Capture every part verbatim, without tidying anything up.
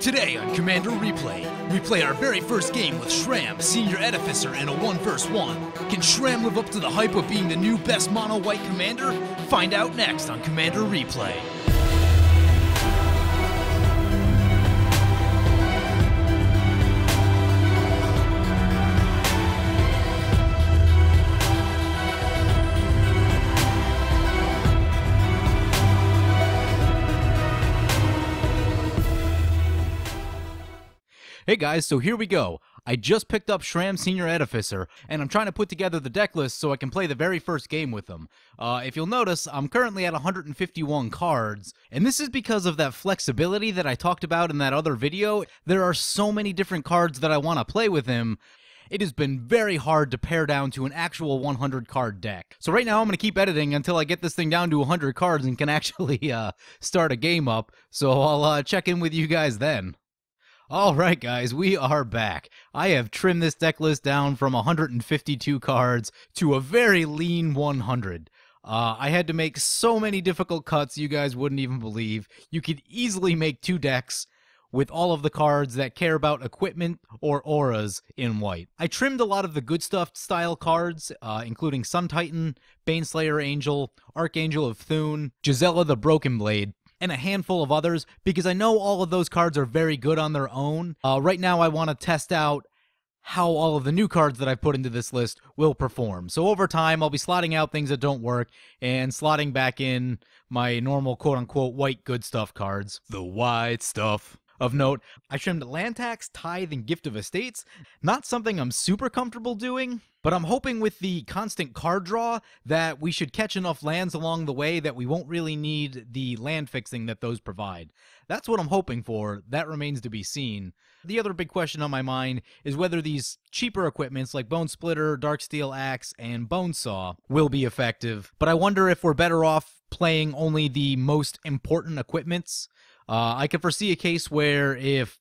Today on Commander Replay, we play our very first game with Sram, Senior Edificer, in a one versus one. Can Sram live up to the hype of being the new best mono-white commander? Find out next on Commander Replay. Hey guys, so here we go. I just picked up Sram Senior Edificer, and I'm trying to put together the deck list so I can play the very first game with him. Uh, if you'll notice, I'm currently at one hundred fifty-one cards, and this is because of that flexibility that I talked about in that other video. There are so many different cards that I want to play with him. It has been very hard to pare down to an actual one hundred card deck. So right now I'm going to keep editing until I get this thing down to one hundred cards and can actually uh, start a game up, so I'll uh, check in with you guys then. Alright guys, we are back. I have trimmed this deck list down from one hundred fifty-two cards to a very lean one hundred. Uh, I had to make so many difficult cuts you guys wouldn't even believe. You could easily make two decks with all of the cards that care about equipment or auras in white. I trimmed a lot of the good stuff style cards, uh, including Sun Titan, Baneslayer Angel, Archangel of Thune, Gisela the Broken Blade, and a handful of others, because I know all of those cards are very good on their own. Uh, right now I want to test out how all of the new cards that I've put into this list will perform. So over time I'll be slotting out things that don't work and slotting back in my normal quote-unquote white good stuff cards. The white stuff. Of note, I trimmed Land Tax, Tithe, and Gift of Estates. Not something I'm super comfortable doing, but I'm hoping with the constant card draw that we should catch enough lands along the way that we won't really need the land fixing that those provide. That's what I'm hoping for. That remains to be seen. The other big question on my mind is whether these cheaper equipments like Bone Splitter, Darksteel Axe, and Bone Saw will be effective, but I wonder if we're better off playing only the most important equipments. Uh, I could foresee a case where if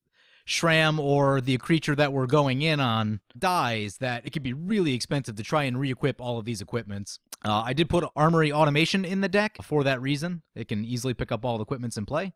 Sram or the creature that we're going in on dies, that it could be really expensive to try and re-equip all of these equipments. Uh, I did put Armory Automation in the deck for that reason. It can easily pick up all the equipments in play.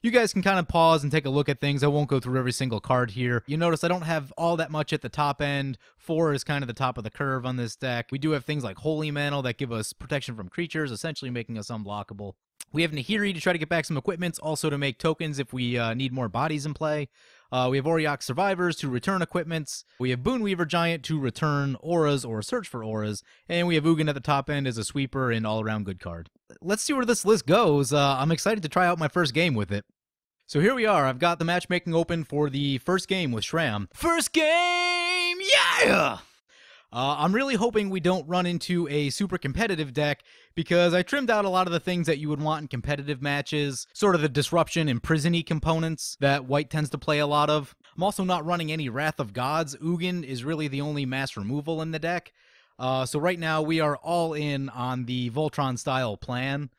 You guys can kind of pause and take a look at things. I won't go through every single card here. You notice I don't have all that much at the top end. Four is kind of the top of the curve on this deck. We do have things like Holy Mantle that give us protection from creatures, essentially making us unblockable. We have Nahiri to try to get back some equipments, also to make tokens if we uh, need more bodies in play. Uh, we have Oriok Survivors to return equipments. We have Boonweaver Giant to return auras or search for auras. And we have Ugin at the top end as a sweeper and all-around good card. Let's see where this list goes. Uh, I'm excited to try out my first game with it. So here we are. I've got the matchmaking open for the first game with Sram. First game! Yeah! Uh, I'm really hoping we don't run into a super competitive deck, because I trimmed out a lot of the things that you would want in competitive matches, sort of the disruption and prison-y components that white tends to play a lot of. I'm also not running any Wrath of Gods. Ugin is really the only mass removal in the deck. Uh, so right now we are all in on the Voltron-style plan.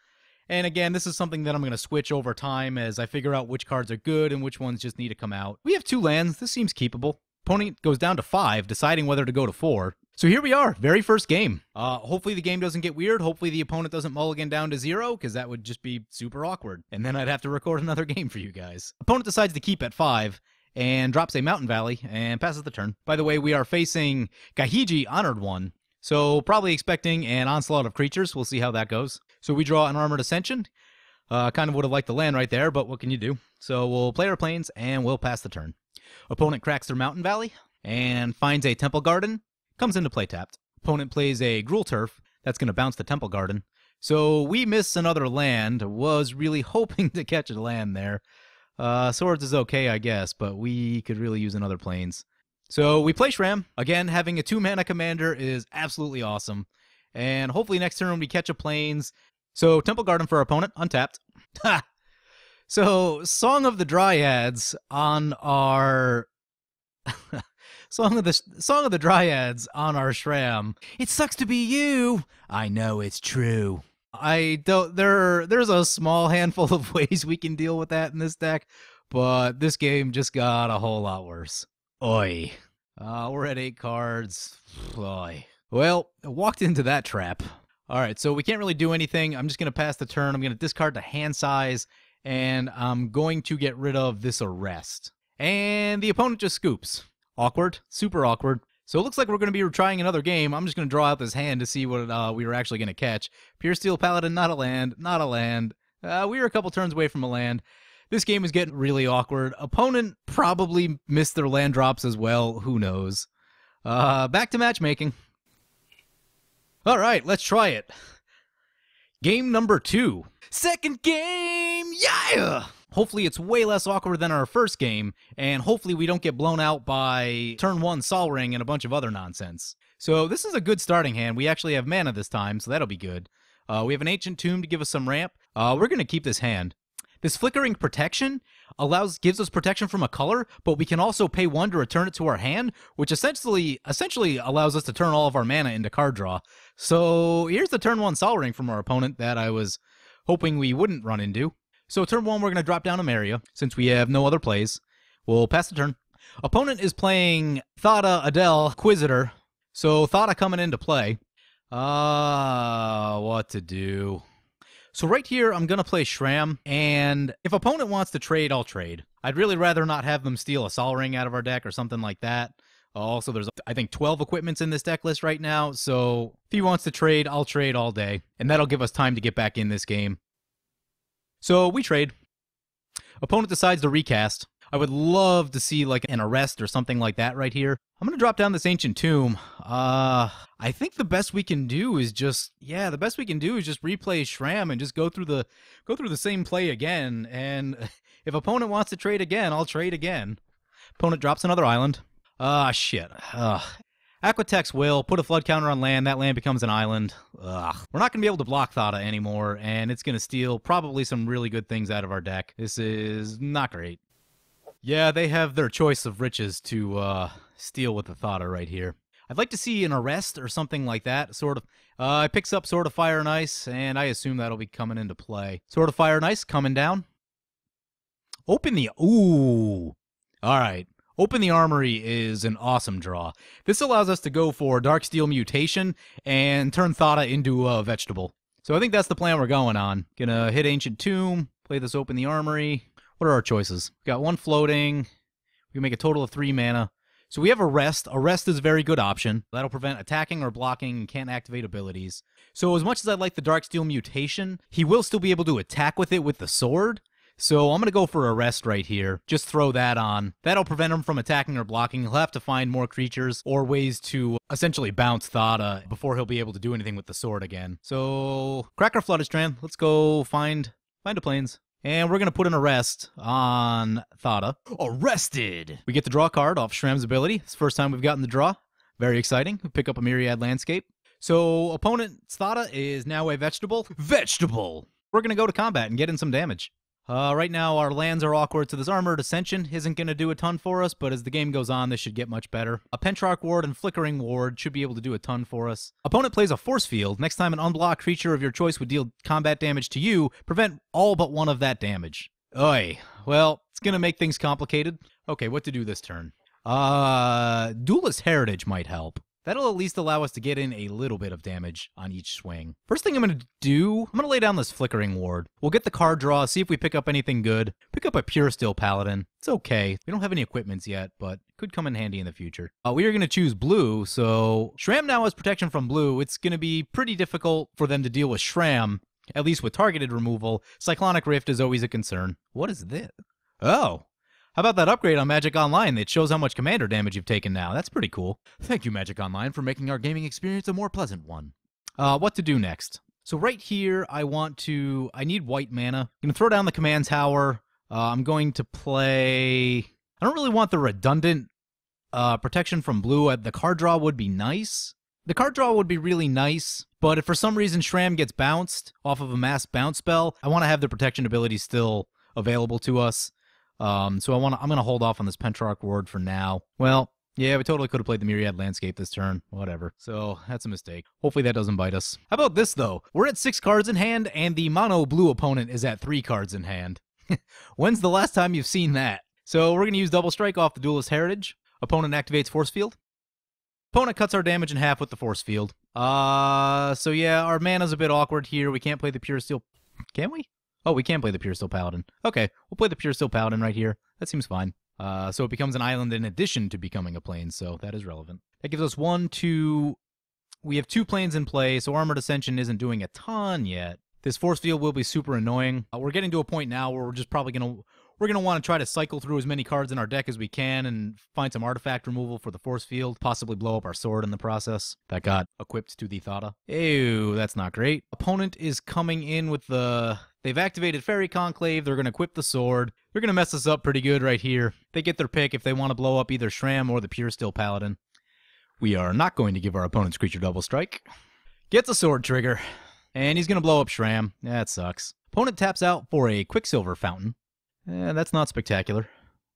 And again, this is something that I'm going to switch over time as I figure out which cards are good and which ones just need to come out. We have two lands. This seems keepable. Opponent goes down to five, deciding whether to go to four. So here we are, very first game. Uh, hopefully the game doesn't get weird. Hopefully the opponent doesn't mulligan down to zero, because that would just be super awkward. And then I'd have to record another game for you guys. Opponent decides to keep at five and drops a Mountain Valley and passes the turn. By the way, we are facing Kahiji Honored One, so probably expecting an onslaught of creatures. We'll see how that goes. So we draw an Armored Ascension. Uh, kind of would have liked the land right there, but what can you do? So we'll play our planes and we'll pass the turn. Opponent cracks their Mountain Valley and finds a Temple Garden. Comes into play tapped. Opponent plays a Gruul Turf. That's going to bounce the Temple Garden. So we miss another land. Was really hoping to catch a land there. Uh, swords is okay, I guess, but we could really use another plains. So we play Sram. Again, having a two-mana commander is absolutely awesome. And hopefully next turn we catch a plains. So Temple Garden for our opponent, untapped. Ha! So, Song of the Dryads on our Song of the Song of the Dryads on our Sram. It sucks to be you. I know it's true. I don't there there's a small handful of ways we can deal with that in this deck, but this game just got a whole lot worse. Oi. Uh, we're at eight cards. Oi. Well, I walked into that trap. All right, so we can't really do anything. I'm just going to pass the turn. I'm going to discard to hand size and I'm going to get rid of this Arrest. And the opponent just scoops. Awkward. Super awkward. So it looks like we're going to be trying another game. I'm just going to draw out this hand to see what uh, we were actually going to catch. Pure Steel Paladin, not a land, not a land. Uh, we were a couple turns away from a land. This game is getting really awkward. Opponent probably missed their land drops as well. Who knows? Uh, back to matchmaking. All right, let's try it. Game number two. Second game! Yeah! Hopefully it's way less awkward than our first game, and hopefully we don't get blown out by turn one Sol Ring and a bunch of other nonsense. So this is a good starting hand. We actually have mana this time, so that'll be good. Uh, we have an Ancient Tomb to give us some ramp. Uh, we're going to keep this hand. This Flickering Protection allows gives us protection from a color, but we can also pay one to return it to our hand, which essentially essentially allows us to turn all of our mana into card draw. So here's the turn one Sol Ring from our opponent that I was hoping we wouldn't run into. So turn one, we're going to drop down Amaria, since we have no other plays. We'll pass the turn. Opponent is playing Thada, Adele, Quisitor. So Thada coming into play. Ah, uh, what to do? So right here, I'm going to play Sram, and if opponent wants to trade, I'll trade. I'd really rather not have them steal a Sol Ring out of our deck or something like that. Also, there's, I think, twelve equipments in this deck list right now, so if he wants to trade, I'll trade all day, and that'll give us time to get back in this game. So we trade. Opponent decides to recast. I would love to see, like, an Arrest or something like that right here. I'm going to drop down this Ancient Tomb. Uh, I think the best we can do is just, yeah, the best we can do is just replay Sram and just go through the, go through the same play again. And if opponent wants to trade again, I'll trade again. Opponent drops another island. Ah, uh, shit. Ugh. Aquatex will put a flood counter on land. That land becomes an island. Ugh. We're not going to be able to block Thada anymore, and it's going to steal probably some really good things out of our deck. This is not great. Yeah, they have their choice of riches to uh, steal with the Thada right here. I'd like to see an Arrest or something like that. Sort of. Uh, it picks up Sword of Fire and Ice, and I assume that'll be coming into play. Sword of Fire and Ice coming down. Open the... Ooh. All right. Open the Armory is an awesome draw. This allows us to go for Darksteel Mutation and turn Thada into a vegetable. So I think that's the plan we're going on. Gonna hit Ancient Tomb, play this Open the Armory. What are our choices? We've got one floating. We can make a total of three mana. So we have Arrest. Arrest is a very good option. That'll prevent attacking or blocking and can't activate abilities. So as much as I like the Darksteel Mutation, he will still be able to attack with it with the sword. So I'm going to go for Arrest right here. Just throw that on. That'll prevent him from attacking or blocking. He'll have to find more creatures or ways to essentially bounce Thada before he'll be able to do anything with the sword again. So Cracker Floodstrand. Let's go find, find a plains. And we're going to put an Arrest on Thada. Arrested! We get to draw a card off Shram's ability. It's the first time we've gotten the draw. Very exciting. We pick up a Myriad Landscape. So opponent's Thada is now a vegetable. Vegetable! We're going to go to combat and get in some damage. Uh, right now our lands are awkward, so this Armored Ascension isn't going to do a ton for us, but as the game goes on, this should get much better. A Pentarch Ward and Flickering Ward should be able to do a ton for us. Opponent plays a Force Field. Next time an unblocked creature of your choice would deal combat damage to you, prevent all but one of that damage. Oy. Well, it's going to make things complicated. Okay, what to do this turn? Uh, Duelist Heritage might help. That'll at least allow us to get in a little bit of damage on each swing. First thing I'm going to do, I'm going to lay down this Flickering Ward. We'll get the card draw, see if we pick up anything good. Pick up a Pure Steel Paladin. It's okay. We don't have any equipments yet, but could come in handy in the future. Uh, we are going to choose blue, so Sram now has protection from blue. It's going to be pretty difficult for them to deal with Sram, at least with targeted removal. Cyclonic Rift is always a concern. What is this? Oh. How about that upgrade on Magic Online that shows how much Commander damage you've taken now? That's pretty cool. Thank you, Magic Online, for making our gaming experience a more pleasant one. Uh, what to do next? So right here, I want to... I need white mana. I'm going to throw down the Command Tower. Uh, I'm going to play... I don't really want the redundant uh, protection from blue. The card draw would be nice. The card draw would be really nice, but if for some reason Sram gets bounced off of a mass bounce spell, I want to have the protection ability still available to us. Um, so I want to, I'm going to hold off on this Pentarch Ward for now. Well, yeah, we totally could have played the Myriad Landscape this turn. Whatever. So that's a mistake. Hopefully that doesn't bite us. How about this, though? We're at six cards in hand, and the mono blue opponent is at three cards in hand. When's the last time you've seen that? So we're going to use Double Strike off the Duelist Heritage. Opponent activates Force Field. Opponent cuts our damage in half with the Force Field. Uh, so yeah, our mana's a bit awkward here. We can't play the Pure Steel... Can we? Oh, we can play the Pure Steel Paladin. Okay, we'll play the Pure Steel Paladin right here. That seems fine. Uh, so it becomes an island in addition to becoming a plane, so that is relevant. That gives us one, two... We have two planes in play, so Armored Ascension isn't doing a ton yet. This force field will be super annoying. Uh, we're getting to a point now where we're just probably going to... We're going to want to try to cycle through as many cards in our deck as we can and find some artifact removal for the force field, possibly blow up our sword in the process. That got equipped to the Thada. Ew, that's not great. Opponent is coming in with the... They've activated Fairy Conclave. They're going to equip the sword. They're going to mess us up pretty good right here. They get their pick if they want to blow up either Sram or the Pure Steel Paladin. We are not going to give our opponent's creature double strike. Gets a sword trigger. And he's going to blow up Sram. That sucks. Opponent taps out for a Quicksilver Fountain. Eh, that's not spectacular.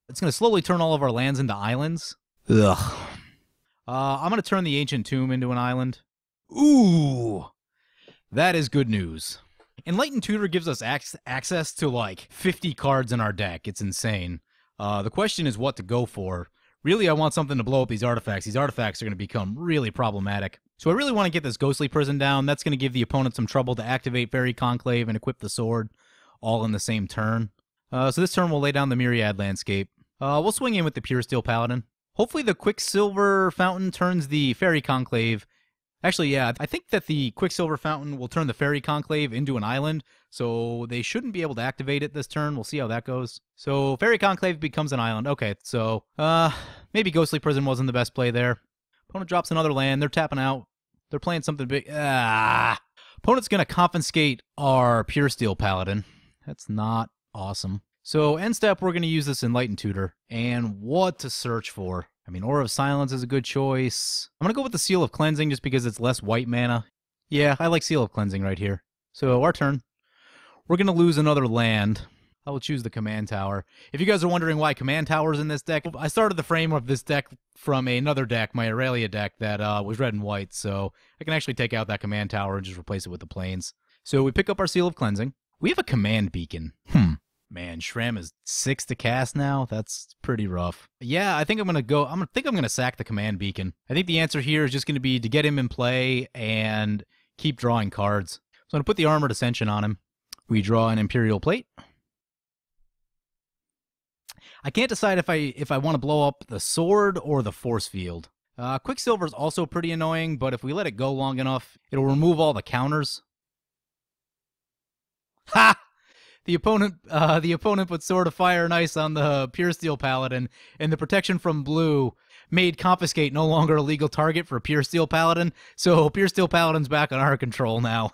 It's going to slowly turn all of our lands into islands. Ugh. Uh, I'm going to turn the Ancient Tomb into an island. Ooh! That is good news. Enlightened Tutor gives us ac access to, like, fifty cards in our deck. It's insane. Uh, the question is what to go for. Really, I want something to blow up these artifacts. These artifacts are going to become really problematic. So I really want to get this Ghostly Prison down. That's going to give the opponent some trouble to activate Fairy Conclave and equip the sword all in the same turn. Uh, so this turn we'll lay down the Myriad Landscape. Uh, we'll swing in with the Pure Steel Paladin. Hopefully the Quicksilver Fountain turns the Fairy Conclave. Actually, yeah, I think that the Quicksilver Fountain will turn the Fairy Conclave into an island, so they shouldn't be able to activate it this turn. We'll see how that goes. So Fairy Conclave becomes an island. Okay, so uh, maybe Ghostly Prison wasn't the best play there. Opponent drops another land. They're tapping out. They're playing something big. Ah. Opponent's going to confiscate our Pure Steel Paladin. That's not... awesome. So end step, we're going to use this Enlightened Tutor. And what to search for? I mean, Aura of Silence is a good choice. I'm going to go with the Seal of Cleansing just because it's less white mana. Yeah, I like Seal of Cleansing right here. So our turn. We're going to lose another land. I will choose the Command Tower. If you guys are wondering why Command Tower is in this deck, I started the frame of this deck from another deck, my Aurelia deck, that uh, was red and white. So I can actually take out that Command Tower and just replace it with the planes. So we pick up our Seal of Cleansing. We have a Command Beacon. Hmm. Man, Sram is six to cast now. That's pretty rough. Yeah, I think I'm gonna go. I'm gonna think I'm gonna sack the Command Beacon. I think the answer here is just gonna be to get him in play and keep drawing cards. So I'm gonna put the Armored Ascension on him. We draw an Imperial Plate. I can't decide if I if I want to blow up the sword or the force field. Uh, Quicksilver is also pretty annoying, but if we let it go long enough, it'll remove all the counters. Ha! The opponent, uh, the opponent put Sword of Fire and Ice on the Pure Steel Paladin, and the protection from blue made Confiscate no longer a legal target for Pure Steel Paladin, so Pure Steel Paladin's back on our control now.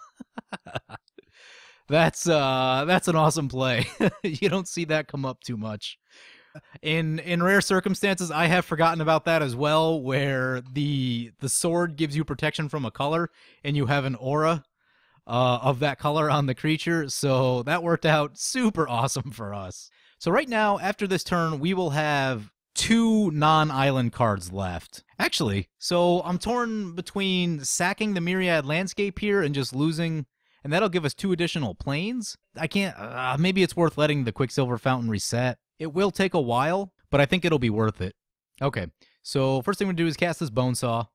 That's uh, that's an awesome play. You don't see that come up too much. In in rare circumstances, I have forgotten about that as well, where the the sword gives you protection from a color, and you have an aura Uh, of that color on the creature, so that worked out super awesome for us. So right now, after this turn, we will have two non-island cards left. Actually, so I'm torn between sacking the Myriad Landscape here and just losing, and that'll give us two additional planes. I can't, uh, maybe it's worth letting the Quicksilver Fountain reset. It will take a while, but I think it'll be worth it. Okay, so first thing we're gonna do is cast this Bone Saw,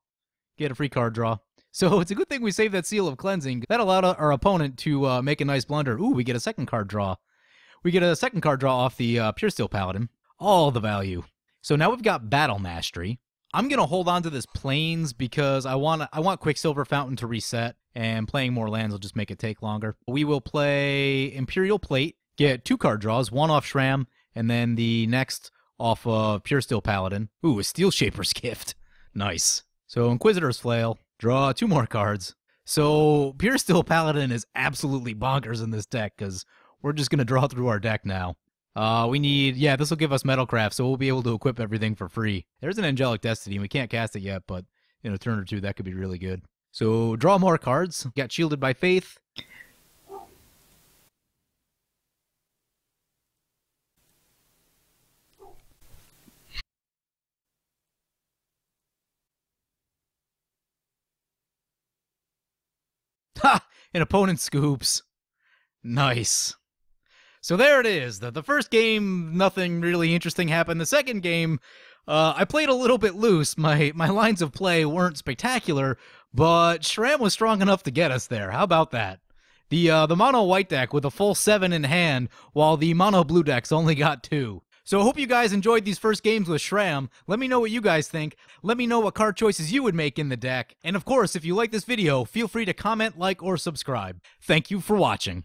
get a free card draw. So it's a good thing we saved that Seal of Cleansing. That allowed our opponent to uh, make a nice blunder. Ooh, we get a second card draw. We get a second card draw off the uh, Pure Steel Paladin. All the value. So now we've got Battle Mastery. I'm going to hold on to this Plains because I want I want Quicksilver Fountain to reset, and playing more lands will just make it take longer. We will play Imperial Plate, get two card draws, one off Sram, and then the next off of Pure Steel Paladin. Ooh, a Steel Shaper's Gift. Nice. So Inquisitor's Flail. Draw two more cards. So Pure Steel Paladin is absolutely bonkers in this deck because we're just going to draw through our deck now. Uh, we need, yeah, this will give us Metalcraft, so we'll be able to equip everything for free. There's an Angelic Destiny, and we can't cast it yet, but in a turn or two, that could be really good. So draw more cards. Got Shielded by Faith. An opponent scoops. Nice. So there it is. The, the first game, nothing really interesting happened. The second game, uh, I played a little bit loose. My, my lines of play weren't spectacular, but Sram was strong enough to get us there. How about that? The uh, the mono white deck with a full seven in hand, while the mono blue decks only got two. So I hope you guys enjoyed these first games with Sram. Let me know what you guys think. Let me know what card choices you would make in the deck. And of course, if you like this video, feel free to comment, like, or subscribe. Thank you for watching.